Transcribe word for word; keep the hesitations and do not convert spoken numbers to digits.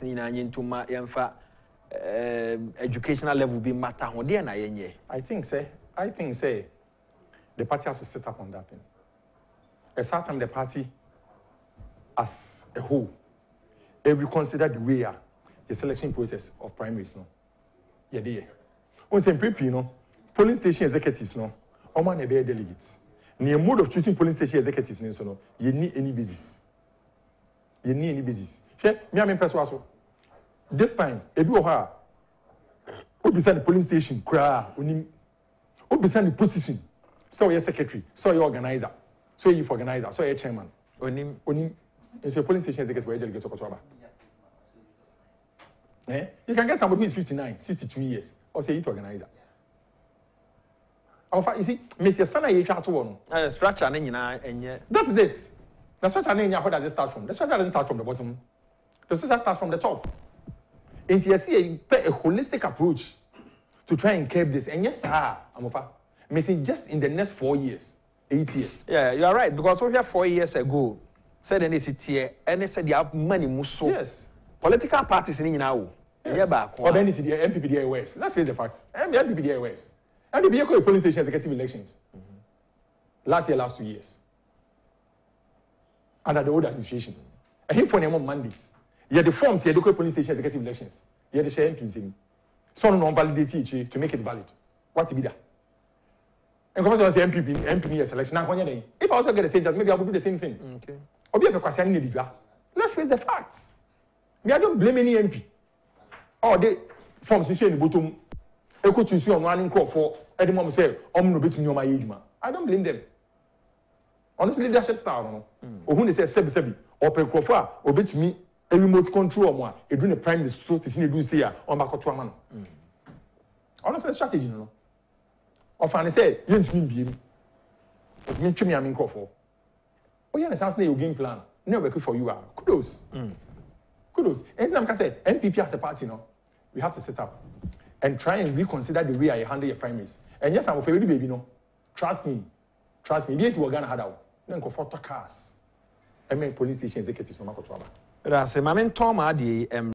politics ni na nyintuma yamfa educational level be matter ho de na yenye. I think say I think say the party has to sit up on that thing. At certain time the party as a whole, if we consider the way uh, the selection process of primaries no. Yeah, there. On say M P P no, polling station executives no, oman na be delegates. Ni mode of choosing polling station executives no so no, you need any basis. You need any basis. She me am persuasion. This time, ebi oha, we beside the polling station, cry, we beside the position. So your secretary, so your organizer, so you organizer, so your chairman. Onim, onim, is your polling station executive delegate Okosoba. Eh? You can get somebody who is fifty-nine, sixty-two years, or say it organizer. Alpha, you see, Mister Sana Yeka to one. Uh, structure and yet. That is it. The structure and how does it start from? The structure doesn't start from the bottom. The structure starts from the top. And you see a holistic approach to try and curb this. And yes, ah, Amofa, missing just in the next four years, eight years. Yeah, you are right. Because over here four years ago, said any city, and they said they have money muso. Yes. Political parties in now. Yeah, back. Or then it's the M P P D I West. Let's face the facts. M P P D I West. M P P D I called polling station executive elections. Mm-hmm. Last year, last two years. Under the old administration. And him for their own mandates. Yeah, the forms here, the police station executive elections. Yeah, the share M Ps in. So no validate it to make it valid. What to be that? And because I say M P P, M P P selection. If I also get the same chance, maybe I will do the same thing. Okay. Or be a question in the draft. Let's face the facts. Me, I don't blame any M P. Oh, they forms the share in the bottom. I could choose you on running crop for any mom say, I'm no bit me on my age, man. I don't blame them. Honestly, leadership style. Or who they say sebi sebi or per crop for or bit me. A remote control one, a during the prime minister to see do say on back to man. Honestly, strategy no. Of and say, you need to be. It means to me I'm in for. Oh yeah, it's actually your game plan. Never good for you are. Kudos. Mm. Kudos. And I'm gonna say N P P as a party no. We have to set up and try and reconsider the way I handle your primaries. And yes, I'm a favorite baby no. Trust me. Trust me. Yes, we're gonna have that. Then go for cars. I mean police station executives no matter what. That's a moment Tom had the